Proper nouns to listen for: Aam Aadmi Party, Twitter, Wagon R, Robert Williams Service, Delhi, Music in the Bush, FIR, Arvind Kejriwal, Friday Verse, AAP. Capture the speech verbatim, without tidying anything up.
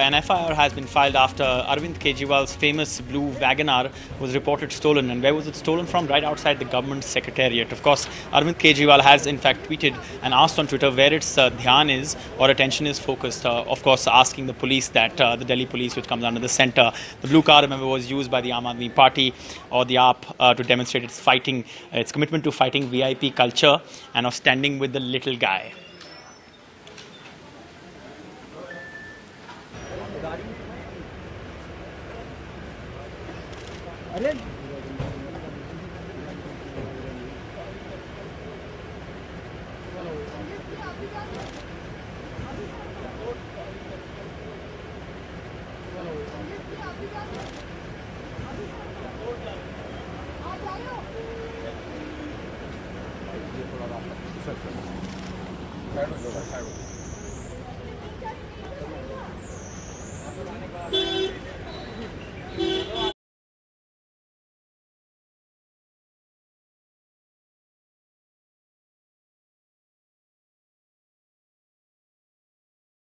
An F I R has been filed after Arvind Kejriwal's famous blue Wagon R was reported stolen. And where was it stolen from? Right outside the government secretariat. Of course, Arvind Kejriwal has in fact tweeted and asked on Twitter where its uh, dhyan is or attention is focused. Uh, of course, asking the police that uh, the Delhi police, which comes under the centre. The blue car, remember, was used by the Aam Aadmi Party or the A A P uh, to demonstrate its fighting, uh, its commitment to fighting V I P culture and of standing with the little guy. अरे